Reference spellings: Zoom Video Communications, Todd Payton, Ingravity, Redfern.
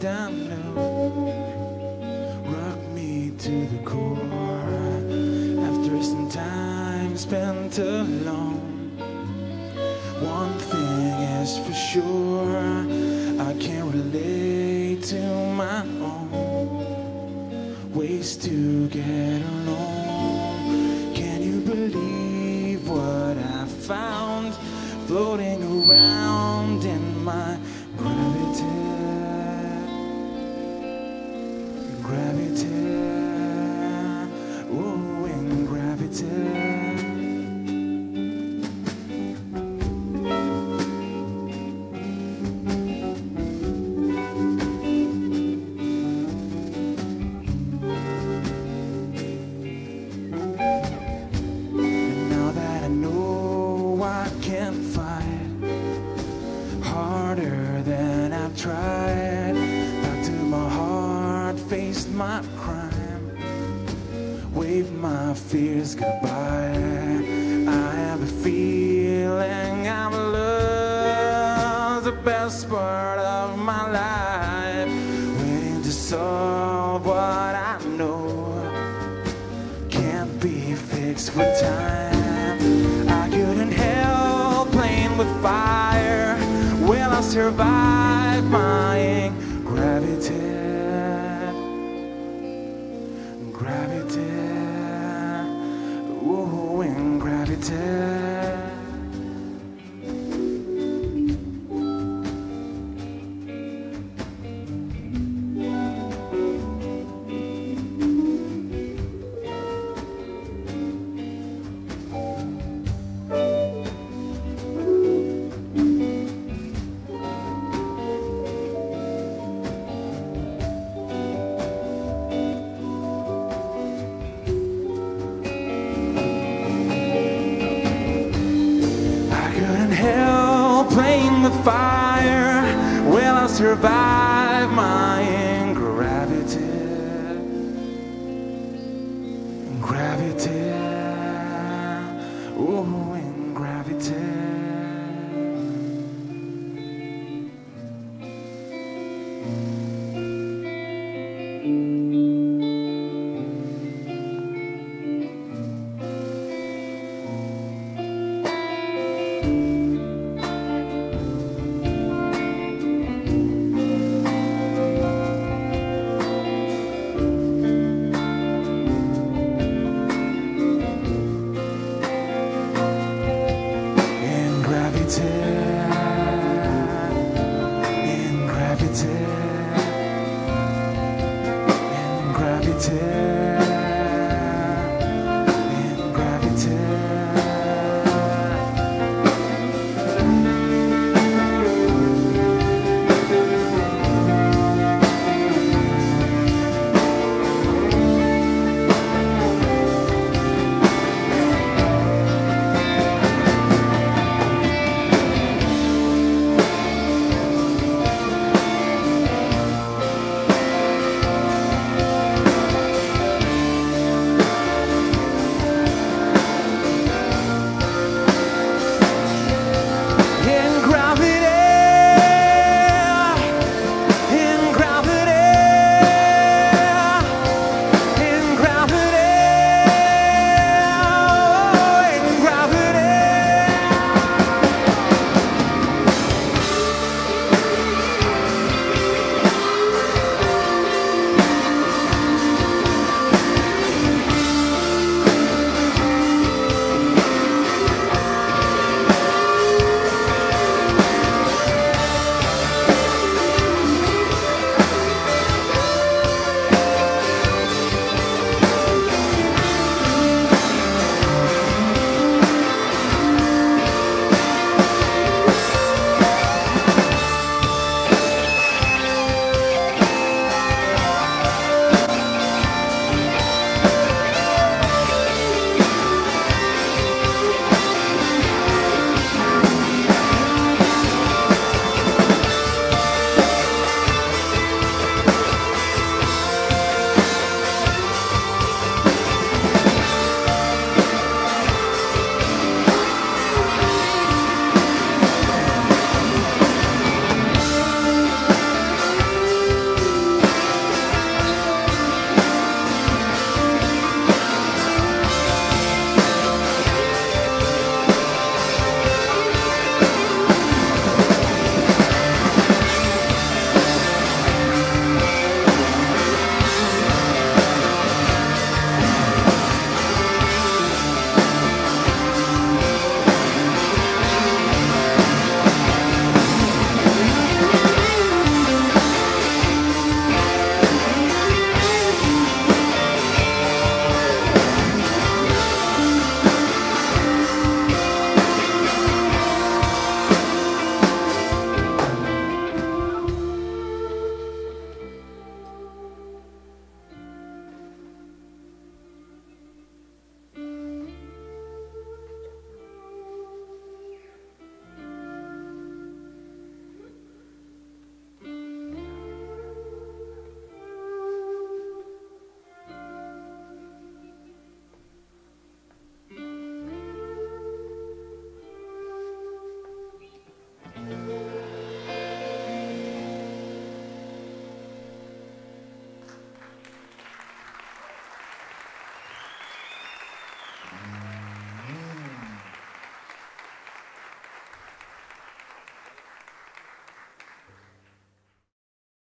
down now, rock me to the core. After some time spent alone, one thing is for sure, I can't relate to my own ways to get along. Can you believe what I found floating around in my gravity, oh, Ingravity. Tried back to my heart, faced my crime, waved my fears goodbye. I have a feeling I've lost the best part of my life, waiting to solve what I know can't be fixed with time. I couldn't help playing with fire. Will I survive my Ingravity? Ingravity, oh, Ingravity. Playing with fire, will I survive my Ingravity? Ingravity, oh, Ingravity. Ingravity, Ingravity.